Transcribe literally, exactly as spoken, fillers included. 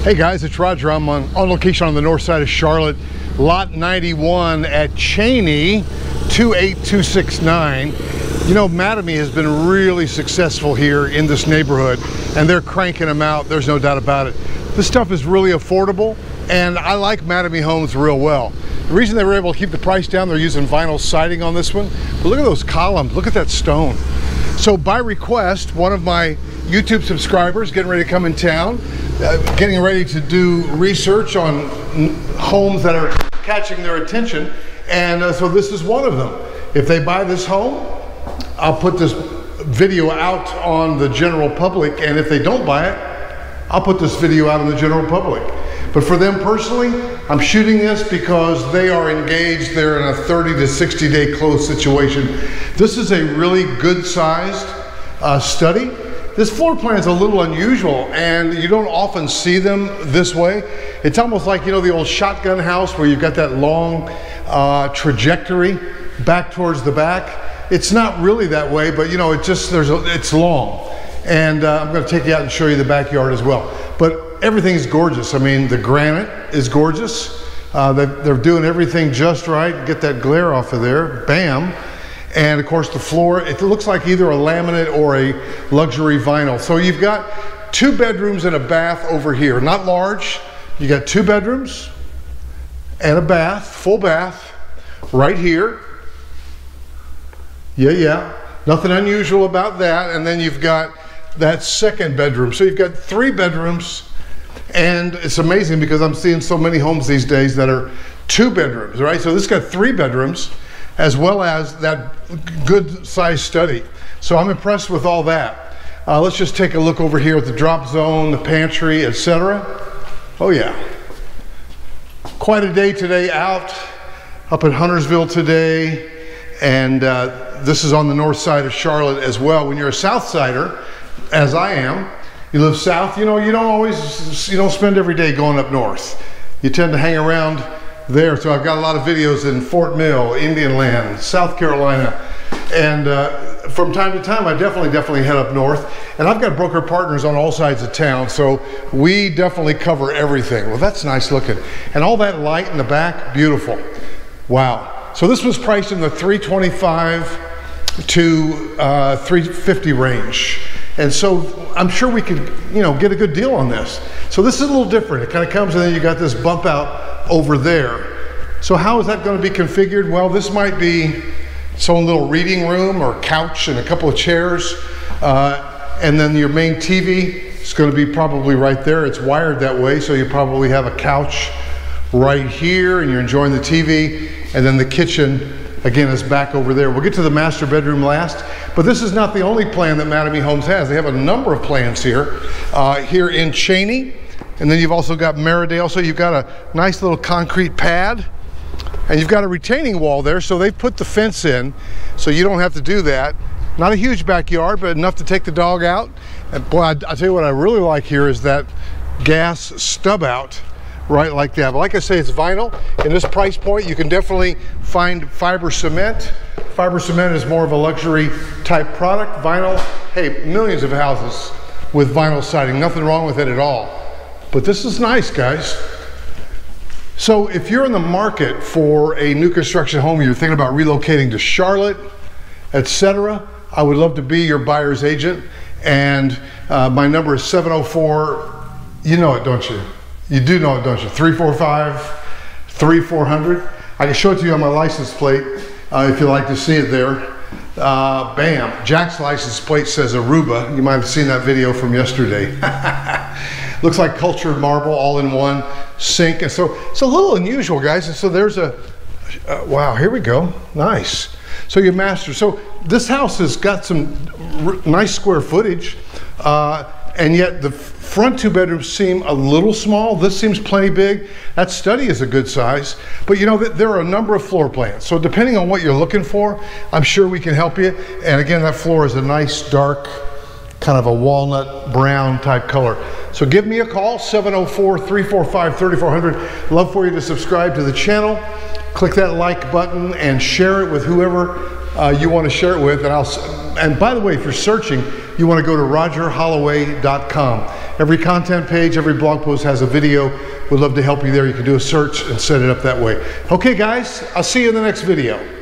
Hey guys, it's Roger. I'm on, on location on the north side of Charlotte, lot ninety-one at Cheyney, two eight two six nine. You know, Mattamy has been really successful here in this neighborhood, and they're cranking them out. There's no doubt about it. This stuff is really affordable, and I like Mattamy Homes real well. The reason they were able to keep the price down, they're using vinyl siding on this one. But look at those columns. Look at that stone. So by request, one of my YouTube subscribers getting ready to come in town, uh, getting ready to do research on homes that are catching their attention, and uh, so this is one of them. If they buy this home, I'll put this video out on the general public, and if they don't buy it, I'll put this video out on the general public. But for them personally, I'm shooting this because they are engaged. They're in a thirty to sixty day close situation. This is a really good sized uh, study. This floor plan is a little unusual, and you don't often see them this way. It's almost like, you know, the old shotgun house where you've got that long uh, trajectory back towards the back. It's not really that way, but you know, it just, there's a, it's long. And uh, I'm gonna take you out and show you the backyard as well. But everything's gorgeous. I mean, the granite is gorgeous. Uh, they, they're doing everything just right. Get that glare off of there, bam. And of course the floor, it looks like either a laminate or a luxury vinyl. So you've got two bedrooms and a bath over here, not large. You got two bedrooms and a bath, full bath, right here. Yeah, yeah, nothing unusual about that. And then you've got that second bedroom. So you've got three bedrooms, and it's amazing because I'm seeing so many homes these days that are two bedrooms, right? So this got three bedrooms, as well as that good size study. So I'm impressed with all that. Uh, let's just take a look over here at the drop zone, the pantry, et cetera. Oh yeah, quite a day today out, up in Huntersville today. And uh, this is on the north side of Charlotte as well. When you're a South Sider, as I am, you live South, you know, you don't always, you don't spend every day going up north. You tend to hang around there. So I've got a lot of videos in Fort Mill, Indian Land, South Carolina, and uh, from time to time I definitely definitely head up north, and I've got broker partners on all sides of town, so we definitely cover everything. Well, that's nice looking, and all that light in the back, beautiful. Wow. So this was priced in the three twenty-five to three fifty range, and so I'm sure we could, you know, get a good deal on this. So this is a little different. It kind of comes, and then you got this bump out over there. So how is that going to be configured? Well, this might be its own little reading room or couch and a couple of chairs, uh, and then your main T V is going to be probably right there. It's wired that way, so you probably have a couch right here and you're enjoying the T V, and then the kitchen again is back over there. We'll get to the master bedroom last, but this is not the only plan that Mattamy Homes has. They have a number of plans here uh, here in Cheyney. And then you've also got Meridale, so you've got a nice little concrete pad, and you've got a retaining wall there, so they've put the fence in, so you don't have to do that. Not a huge backyard, but enough to take the dog out. And boy, I, I tell you what I really like here is that gas stub out, right like that. But like I say, it's vinyl. In this price point, you can definitely find fiber cement. Fiber cement is more of a luxury type product. Vinyl, hey, millions of houses with vinyl siding. Nothing wrong with it at all. But this is nice, guys. So if you're in the market for a new construction home, you're thinking about relocating to Charlotte, et cetera, I would love to be your buyer's agent. And uh, my number is seven oh four, you know it, don't you? You do know it, don't you? three four five, thirty-four hundred. I can show it to you on my license plate uh, if you'd like to see it there. Uh, bam, Jack's license plate says Aruba. You might have seen that video from yesterday. Looks like cultured marble all in one sink. And so it's a little unusual, guys. And so there's a, uh, wow, here we go. Nice. So your master. So this house has got some r nice square footage. Uh, and yet the front two bedrooms seem a little small. This seems plenty big. That study is a good size. But you know, there are a number of floor plans. So depending on what you're looking for, I'm sure we can help you. And again, that floor is a nice dark, kind of a walnut brown type color. So give me a call, seven oh four, three four five, thirty-four hundred. Love for you to subscribe to the channel. Click that like button and share it with whoever uh, you want to share it with. And I'll, and by the way, if you're searching, you want to go to roger holloway dot com. Every content page, every blog post has a video. We'd love to help you there. You can do a search and set it up that way. Okay guys, I'll see you in the next video.